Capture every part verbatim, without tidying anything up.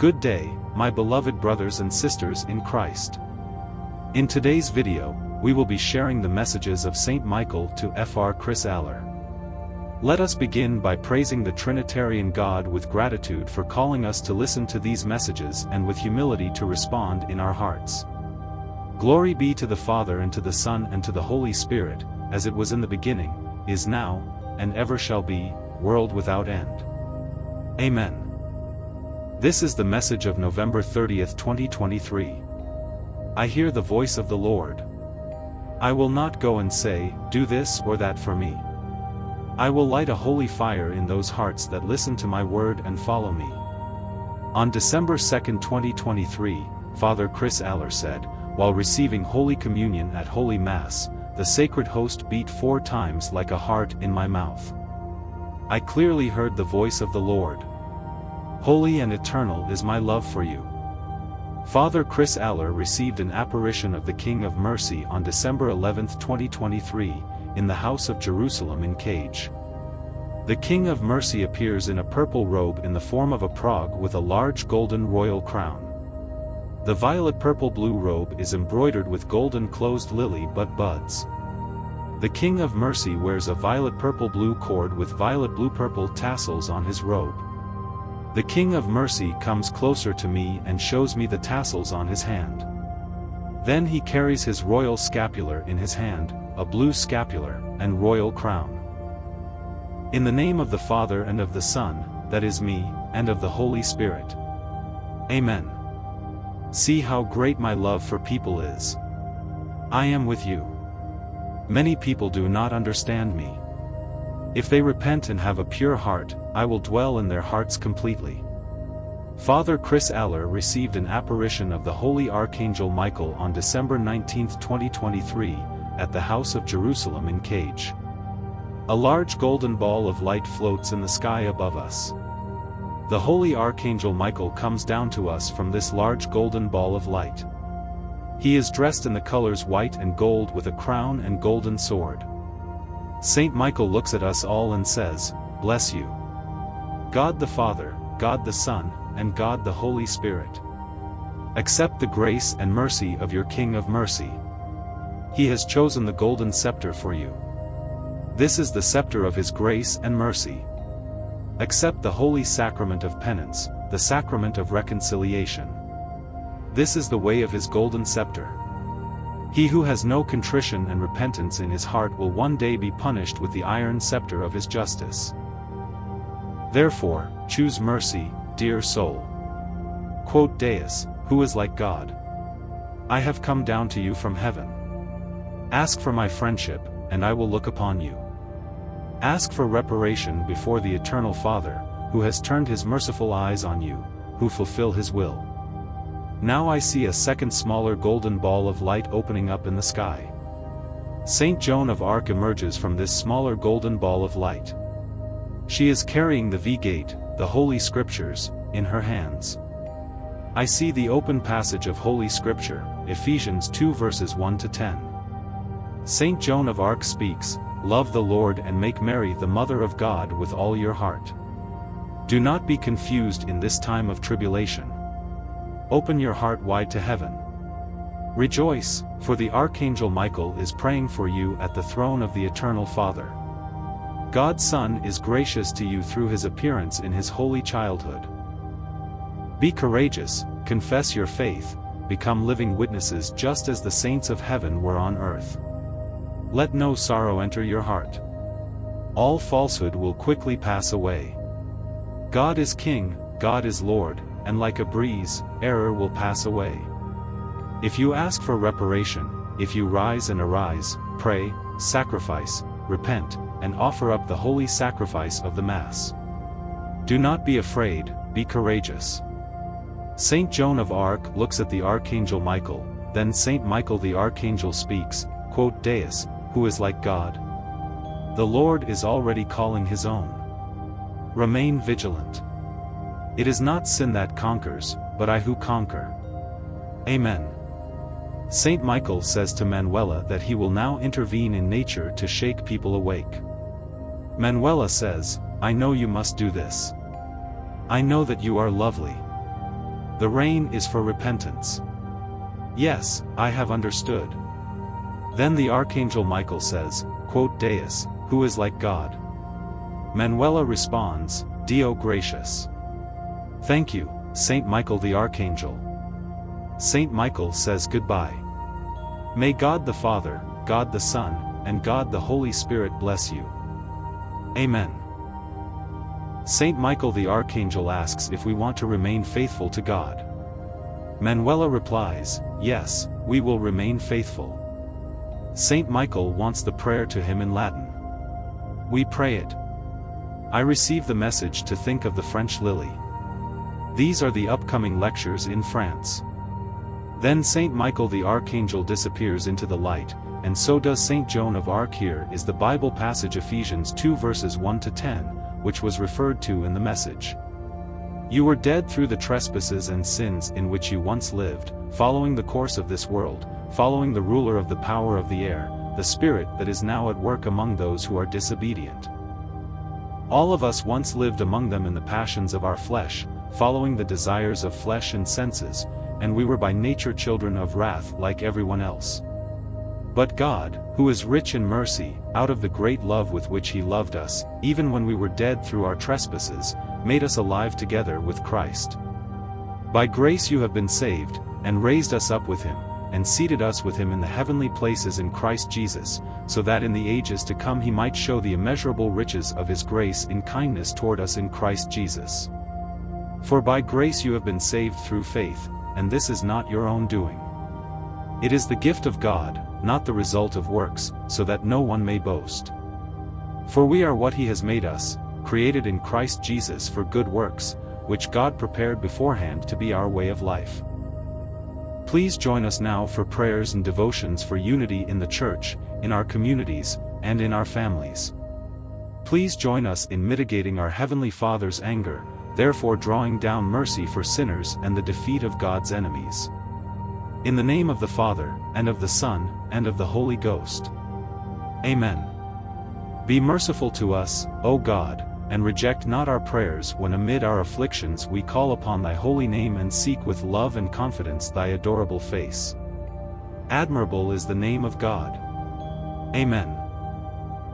Good day, my beloved brothers and sisters in Christ. In today's video, we will be sharing the messages of Saint Michael to Father Chris Alar. Let us begin by praising the Trinitarian God with gratitude for calling us to listen to these messages and with humility to respond in our hearts. Glory be to the Father and to the Son and to the Holy Spirit, as it was in the beginning, is now, and ever shall be, world without end. Amen. This is the message of November thirtieth twenty twenty-three. I hear the voice of the Lord. I will not go and say, do this or that for me. I will light a holy fire in those hearts that listen to my word and follow me. On December second twenty twenty-three, Father Chris Alar said, while receiving Holy Communion at Holy Mass, the sacred host beat four times like a heart in my mouth. I clearly heard the voice of the Lord. Holy and eternal is my love for you. Father Chris Alar received an apparition of the King of Mercy on December eleventh twenty twenty-three, in the House of Jerusalem in Cage. The King of Mercy appears in a purple robe in the form of a frog with a large golden royal crown. The violet-purple-blue robe is embroidered with golden closed lily but buds. The King of Mercy wears a violet-purple-blue cord with violet-blue-purple tassels on his robe. The King of Mercy comes closer to me and shows me the tassels on his hand. Then he carries his royal scapular in his hand, a blue scapular, and royal crown. In the name of the Father and of the Son, that is me, and of the Holy Spirit. Amen. See how great my love for people is. I am with you. Many people do not understand me. If they repent and have a pure heart, I will dwell in their hearts completely. Father Chris Alar received an apparition of the Holy Archangel Michael on December nineteenth twenty twenty-three, at the House of Jerusalem in Cage. A large golden ball of light floats in the sky above us. The Holy Archangel Michael comes down to us from this large golden ball of light. He is dressed in the colors white and gold with a crown and golden sword. Saint Michael looks at us all and says, "Bless you. God the Father, God the Son, and God the Holy Spirit. Accept the grace and mercy of your King of Mercy. He has chosen the golden scepter for you. This is the scepter of his grace and mercy. Accept the holy sacrament of penance, the sacrament of reconciliation. This is the way of his golden scepter. He who has no contrition and repentance in his heart will one day be punished with the iron scepter of his justice. Therefore, choose mercy, dear soul. Quote Deus, who is like God. I have come down to you from heaven. Ask for my friendship, and I will look upon you. Ask for reparation before the Eternal Father, who has turned his merciful eyes on you, who fulfill his will. Now I see a second smaller golden ball of light opening up in the sky. Saint Joan of Arc emerges from this smaller golden ball of light. She is carrying the V-gate, the Holy Scriptures, in her hands. I see the open passage of Holy Scripture, Ephesians two verses one to ten. Saint Joan of Arc speaks, "Love the Lord and make Mary the Mother of God with all your heart. Do not be confused in this time of tribulation. Open your heart wide to heaven. Rejoice, for the Archangel Michael is praying for you at the throne of the Eternal Father. God's Son is gracious to you through his appearance in his holy childhood. Be courageous, confess your faith, become living witnesses just as the saints of heaven were on earth. Let no sorrow enter your heart. All falsehood will quickly pass away. God is King, God is Lord, and like a breeze, error will pass away. If you ask for reparation, if you rise and arise, pray, sacrifice, repent, and offer up the holy sacrifice of the Mass. Do not be afraid, be courageous." Saint Joan of Arc looks at the Archangel Michael, then Saint Michael the Archangel speaks, quote Deus, who is like God. The Lord is already calling his own. Remain vigilant. It is not sin that conquers, but I who conquer. Amen. Saint Michael says to Manuela that he will now intervene in nature to shake people awake. Manuela says, "I know you must do this. I know that you are lovely. The rain is for repentance. Yes, I have understood. Then the Archangel Michael says, quote, Deus, who is like God? Manuela responds, Dio gracious. Thank you, Saint Michael the Archangel. Saint Michael says goodbye. May God the Father, God the Son, and God the Holy Spirit bless you. Amen. Saint Michael the Archangel asks if we want to remain faithful to God. Manuela replies, yes, we will remain faithful. Saint Michael wants the prayer to him in Latin. We pray it. I receive the message to think of the French lily. These are the upcoming lectures in France. Then Saint Michael the Archangel disappears into the light, and so does Saint Joan of Arc. Here is the Bible passage Ephesians two verses one to ten, which was referred to in the message. You were dead through the trespasses and sins in which you once lived, following the course of this world, following the ruler of the power of the air, the spirit that is now at work among those who are disobedient. All of us once lived among them in the passions of our flesh, following the desires of flesh and senses, and we were by nature children of wrath like everyone else. But God, who is rich in mercy, out of the great love with which he loved us, even when we were dead through our trespasses, made us alive together with Christ. By grace you have been saved, and raised us up with him, and seated us with him in the heavenly places in Christ Jesus, so that in the ages to come he might show the immeasurable riches of his grace in kindness toward us in Christ Jesus. For by grace you have been saved through faith, and this is not your own doing. It is the gift of God, not the result of works, so that no one may boast. For we are what he has made us, created in Christ Jesus for good works, which God prepared beforehand to be our way of life. Please join us now for prayers and devotions for unity in the Church, in our communities, and in our families. Please join us in mitigating our Heavenly Father's anger, therefore drawing down mercy for sinners and the defeat of God's enemies. In the name of the Father, and of the Son, and of the Holy Ghost. Amen. Be merciful to us, O God, and reject not our prayers when amid our afflictions we call upon thy holy name and seek with love and confidence thy adorable face. Admirable is the name of God. Amen.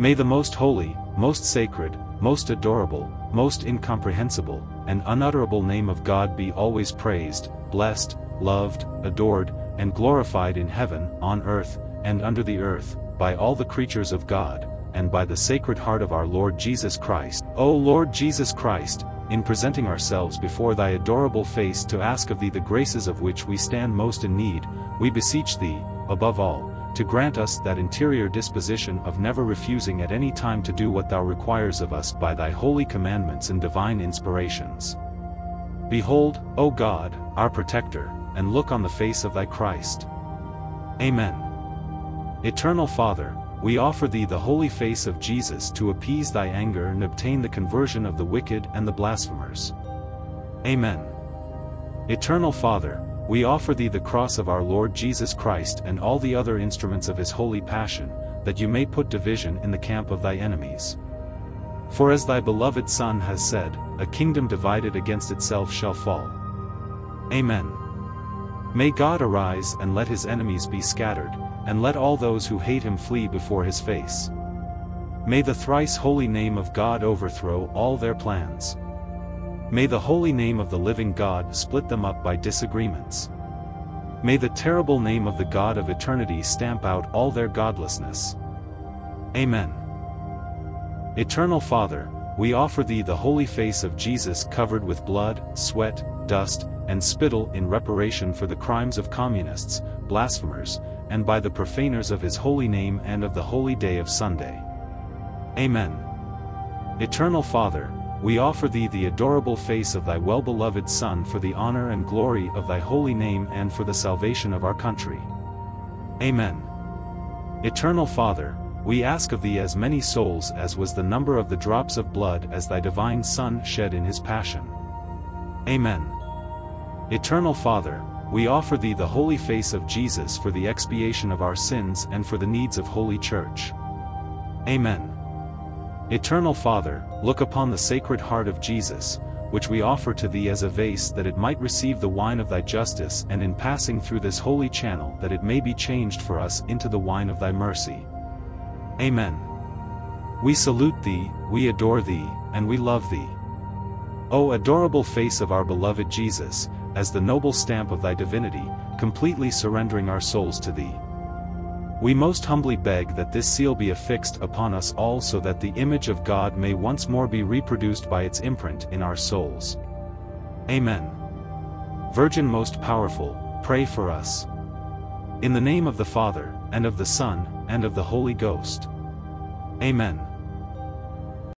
May the most holy, most sacred, most adorable, most incomprehensible, and unutterable name of God be always praised, blessed, loved, adored, and glorified in heaven, on earth, and under the earth, by all the creatures of God, and by the Sacred Heart of our Lord Jesus Christ. O Lord Jesus Christ, in presenting ourselves before thy adorable face to ask of thee the graces of which we stand most in need, we beseech thee, above all, to grant us that interior disposition of never refusing at any time to do what thou requires of us by thy holy commandments and divine inspirations. Behold, O God, our protector, and look on the face of thy Christ. Amen. Eternal Father, we offer thee the holy face of Jesus to appease thy anger and obtain the conversion of the wicked and the blasphemers. Amen. Eternal Father, we offer thee the cross of our Lord Jesus Christ and all the other instruments of his holy passion, that you may put division in the camp of thy enemies. For as thy beloved Son has said, a kingdom divided against itself shall fall. Amen. May God arise and let his enemies be scattered, and let all those who hate him flee before his face. May the thrice holy name of God overthrow all their plans. May the holy name of the living God split them up by disagreements. May the terrible name of the God of eternity stamp out all their godlessness. Amen. Eternal Father, we offer thee the holy face of Jesus covered with blood, sweat, dust, and spittle in reparation for the crimes of communists, blasphemers, and by the profaners of his holy name and of the holy day of Sunday. Amen. Eternal Father, we offer thee the adorable face of thy well-beloved Son for the honor and glory of thy holy name and for the salvation of our country. Amen. Eternal Father, we ask of thee as many souls as was the number of the drops of blood as thy divine Son shed in his passion. Amen. Eternal Father, we offer thee the holy face of Jesus for the expiation of our sins and for the needs of Holy Church. Amen. Eternal Father, look upon the Sacred Heart of Jesus, which we offer to thee as a vase, that it might receive the wine of thy justice, and in passing through this holy channel that it may be changed for us into the wine of thy mercy. Amen. We salute thee, we adore thee, and we love thee. O adorable face of our beloved Jesus, as the noble stamp of thy divinity, completely surrendering our souls to thee. We most humbly beg that this seal be affixed upon us all, so that the image of God may once more be reproduced by its imprint in our souls. Amen. Virgin most powerful, pray for us. In the name of the Father, and of the Son, and of the Holy Ghost. Amen.